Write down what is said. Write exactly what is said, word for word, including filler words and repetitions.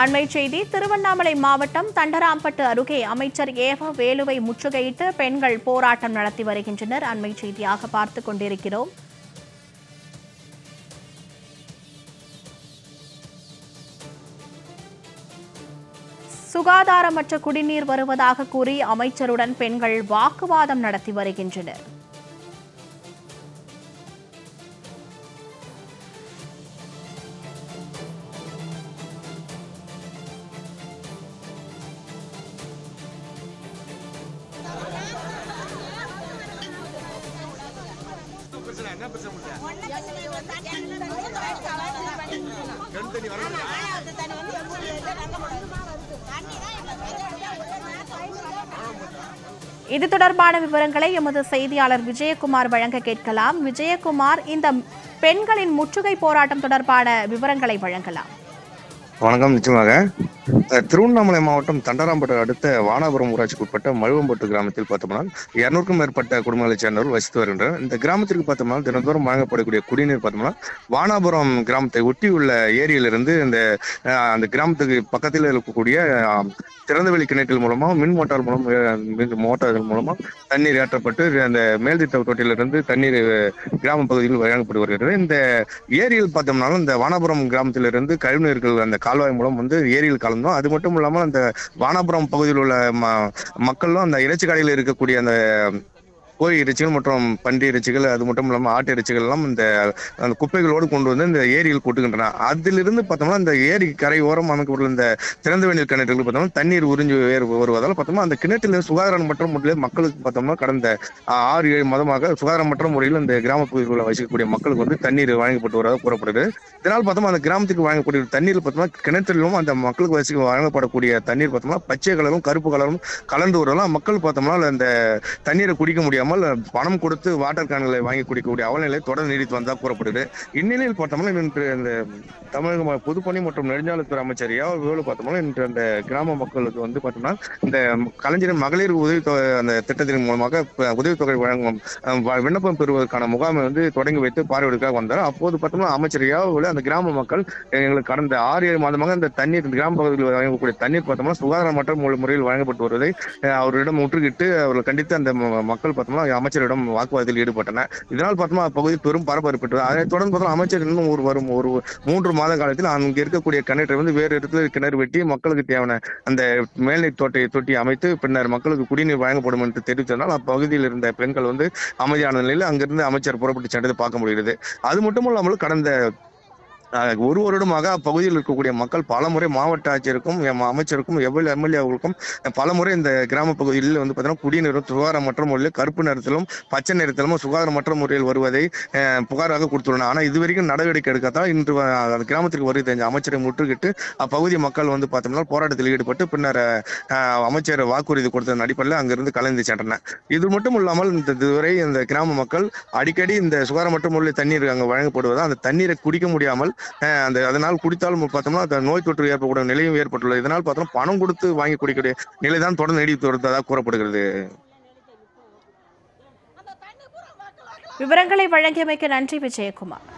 அண்மைச் செய்தி திருவண்ணாமலை மாவட்டம் தண்டராம்பட்டு அருகே அமைச்சர் ஏவா வேலுவை முற்றுகையிட்டு பெண்கள் போராட்டம் நடத்தி வருகின்றனர். அண்மைச் செய்தியாக பார்த்துக் கொண்டிருக்கிறோம். சுகாதாரமற்ற குடிநீர் வருவதாக கூறி அமைச்சருடன் பெண்கள் வாக்குவாதம் நடத்தி வருகின்றனர். இது தொடர்பான விவரங்களை எமது செய்தியாளர் விஜயகுமார் வழங்க கேட்கலாம். விஜயகுமார், இந்த பெண்களின் முற்றுகை போராட்டம் தொடர்பான விவரங்களை வழங்கலாம். வணக்கம். நிச்சயமாக திருவண்ணாமலை மாவட்டம் தண்டராம்பட்டு அடுத்த வானாபுரம் ஊராட்சிக்கு உட்பட்ட மழுவம்பட்டு கிராமத்தில் பார்த்தோம்னால் இருநூறுக்கும் மேற்பட்ட குடும்பங்களைச் சேர்ந்தவர்கள் வசித்து வருகின்றனர். இந்த கிராமத்திற்கு பார்த்தோம்னால் தினந்தோறும் வழங்கப்படக்கூடிய குடிநீர் பார்த்தோம்னா வானாபுரம் கிராமத்தை ஒட்டியுள்ள ஏரியிலிருந்து இந்த அந்த கிராமத்துக்கு பக்கத்தில் இருக்கக்கூடிய திறந்தவெளி கிணற்றில் மூலமாக மின் மோட்டார் மூலம் மோட்டார்கள் மூலமாக தண்ணீர் ஏற்றப்பட்டு அந்த மேல்திட்ட தொட்டிலிருந்து தண்ணீர் கிராம பகுதியில் வழங்கப்பட்டு வருகிறது. இந்த ஏரியில் பார்த்தோம்னாலும் இந்த வானாபுரம் கிராமத்திலிருந்து கழிவுநீர்கள் அந்த கால்வாய் மூலம் வந்து ஏரியில் கலந்தோம். அது மட்டும் இல்லாமல் அந்த வானாபுரம் பகுதியில் உள்ள ம மக்களும் அந்த இறைச்சிக்காடையில் இருக்கக்கூடிய அந்த கோழி இறைச்சிகள் மற்றும் பன்றி இறைச்சிகள் அது மட்டும் இல்லாமல் ஆட்டு இறைச்சிகள் எல்லாம் இந்த அந்த குப்பைகளோடு கொண்டு வந்து இந்த ஏரியில் கொட்டுகின்றன. அதிலிருந்து பார்த்தோம்னா இந்த ஏரி கரை ஓரம் அமைக்கப்பட்டுள்ள இந்த திறந்தவெளி கிணற்றுகள் பார்த்தோம்னா தண்ணீர் உறிஞ்சி வருவதால் பார்த்தோம்னா அந்த கிணற்றில் சுகாதாரமற்ற முறையில் மக்களுக்கு பார்த்தோம்னா கடந்த ஆறு ஏழு மாதமாக சுகாதாரமற்ற முறையில் இந்த கிராம பகுதிகளில் வசிக்கக்கூடிய மக்களுக்கு வந்து தண்ணீர் வழங்கப்பட்டு வருவதாக கூறப்படுகிறது. இதனால் பார்த்தோம்னா அந்த கிராமத்துக்கு வழங்கக்கூடிய தண்ணீர் பார்த்தோம்னா கிணற்றிலும் அந்த மக்களுக்கு வசிக்க வழங்கப்படக்கூடிய தண்ணீர் பார்த்தோம்னா பச்சை கலரும் கருப்பு கலரும் கலந்து வருவதால் மக்கள் பார்த்தோம்னா அந்த தண்ணீரை குடிக்க முடியாமல் பணம் கொடுத்து வாட்டர் கேன்களை வாங்கி குடிக்கக்கூடிய அவநிலை தொடர் நீடித்து வந்ததாக கூறப்படுகிறது. இந்நிலையில் பார்த்தோம்னா இன்று இந்த தமிழக பொதுப்பணி மற்றும் நெடுஞ்சாலைத்துறை அமைச்சர் ஏவா வேலு பார்த்தோம்னா இன்று அந்த கிராம மக்களுக்கு வந்து பார்த்தோம்னா இந்த கலைஞரின் மகளிர் உதவி தொகை அந்த திட்டத்தின் மூலமாக உதவித்தொகை வழங்கும் விண்ணப்பம் பெறுவதற்கான முகாமை வந்து தொடங்கி வைத்து பார்வையிடுக்காக வந்தார். அப்போது பார்த்தோம்னா அமைச்சர் ஏவா வேலு அந்த கிராம மக்கள் எங்களுக்கு கடந்த ஆறு ஏழு மாதமாக இந்த தண்ணீர் கிராம பகுதியில் வழங்கக்கூடிய தண்ணீர் பார்த்தோம்னா சுகாதாரமற்ற முறையில் வழங்கப்பட்டு வருவதை அவரிடம் முற்றுகிட்டு அவர்கள் கண்டித்து அந்த மக்கள் பார்த்தோம்னா அமைச்சரிடம் வாக்குவாதத்தில் ஈடுபட்டன. இதனால் பார்த்தோம்னா பகுதி பெரும் பரபரப்பட்டது. அதனைத் தொடர்ந்து அமைச்சர் இன்னும் ஒரு வரும் ஒரு மூன்று மாத காலத்தில் அங்கு இருக்கக்கூடிய கிணற்றை வந்து வேறு இடத்துல கிணறு வெட்டி மக்களுக்கு தேவையான அந்த மேல்நீர் தொட்டி தொட்டி அமைத்து பின்னர் மக்களுக்கு குடிநீர் வழங்கப்படும் என்று தெரிவித்ததால் அப்பகுதியில் இருந்த பெண்கள் வந்து அமைதியான நிலையில் அங்கிருந்து அமைச்சர் புறப்பட்டு சென்றதை பார்க்க முடிகிறது. அது மட்டுமல்லாமல் கடந்த ஒரு வருடமாக அப்பகுதியில் இருக்கக்கூடிய மக்கள் பலமுறை மாவட்ட ஆட்சியருக்கும் அமைச்சருக்கும் எவ்வளவு எம்எல்ஏவுக்கும் பலமுறை இந்த கிராம பகுதியில் வந்து பார்த்தீங்கன்னா குடிநீரும் சுகாதாரமற்ற முறையில் கருப்பு நிறத்திலும் பச்சை நிறத்திலும் சுகாதாரமற்ற முறையில் வருவதை புகாராக கொடுத்துள்ளன. ஆனால் இதுவரைக்கும் நடவடிக்கை எடுக்கத்தான் இன்று அந்த கிராமத்திற்கு வருகை தந்த அமைச்சரை முற்றுகிட்டு அப்பகுதி மக்கள் வந்து பார்த்தோம்னா போராட்டத்தில் ஈடுபட்டு பின்னர் அமைச்சர் வாக்குறுதி கொடுத்ததன் அடிப்படையில் அங்கிருந்து கலந்து சென்றனர். இது மட்டும் இல்லாமல் இந்த இதுவரை இந்த கிராம மக்கள் அடிக்கடி இந்த சுகாதாரமற்ற முறையில் தண்ணீர் அங்கு வழங்கப்படுவதால் அந்த தண்ணீரை குடிக்க முடியாமல் அந்த அதனால் குடித்தாலும் பார்த்தோம்னா அந்த நோய் தொற்று ஏற்படக்கூடிய நிலையும் ஏற்பட்டுள்ளது. இதனால் பார்த்தோம்னா பணம் கொடுத்து வாங்கி குடிக்கக்கூடிய நிலைதான் தொடர்ந்து நீடித்து வருவதாக கூறப்படுகிறது. விவரங்களை வழங்கியமைக்கு நன்றி விஜயகுமார்.